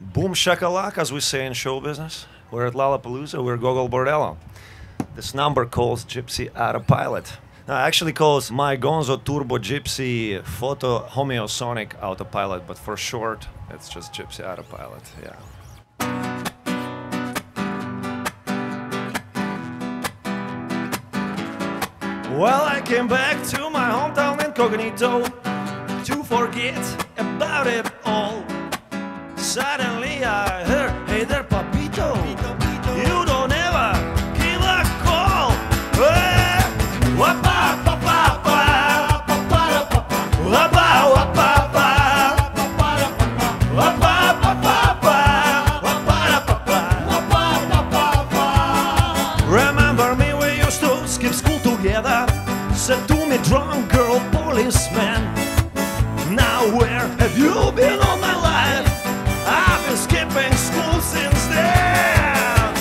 Boom shakalaka, as we say in show business. We're at Lollapalooza, we're Gogol Bordello. This number calls Gypsy Auto Pilot. No, actually calls my Gonzo Turbo Gypsy Photo Homeosonic Autopilot, but for short, it's just Gypsy Autopilot, yeah. Well, I came back to my hometown incognito to forget about it all. Suddenly I heard, hey there, Papito, you don't ever give a call. Hey, wapa, papa, papa, papa, papa, wapa, wapa, papa, wapa, papa, papa. Remember me, we used to skip school together. Said to me, drunk girl, policeman, now where have you been all my life? I've been skipping school since then.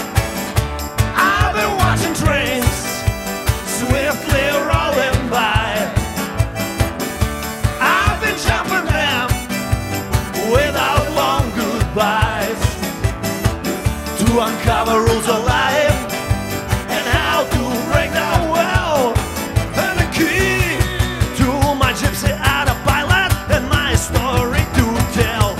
I've been watching trains swiftly rolling by. I've been jumping them without long goodbyes to uncover rules of life and how to break down well. And the key to my Gypsy Auto Pilot and my story to tell.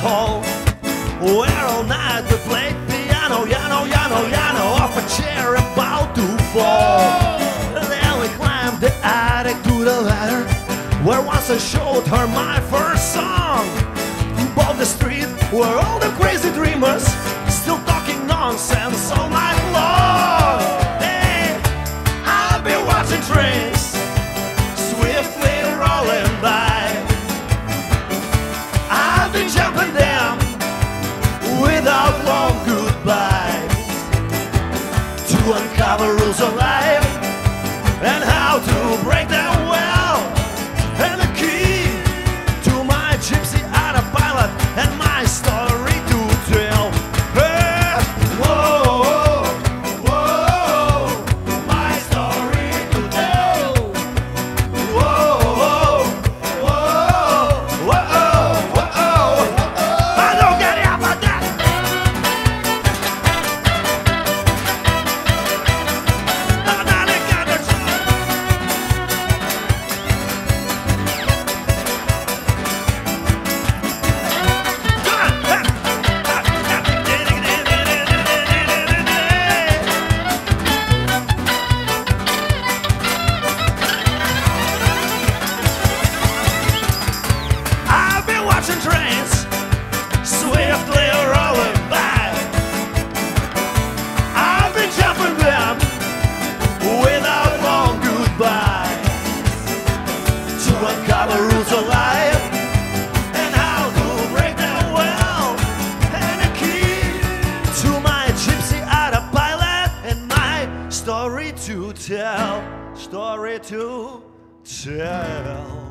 Hall, where all night we played piano, yano, yano, yano, off a chair about to fall. Then we climbed the attic to the ladder, where once I showed her my first song. Above the street were all the crazy dreamers, still talking nonsense all night long. Hey, I've been watching trains swiftly rolling by. Jumping them without long goodbyes to uncover rules of life and how to break them well. And the key to my Gypsy Auto Pilot and my story to tell. Story to tell, story to tell.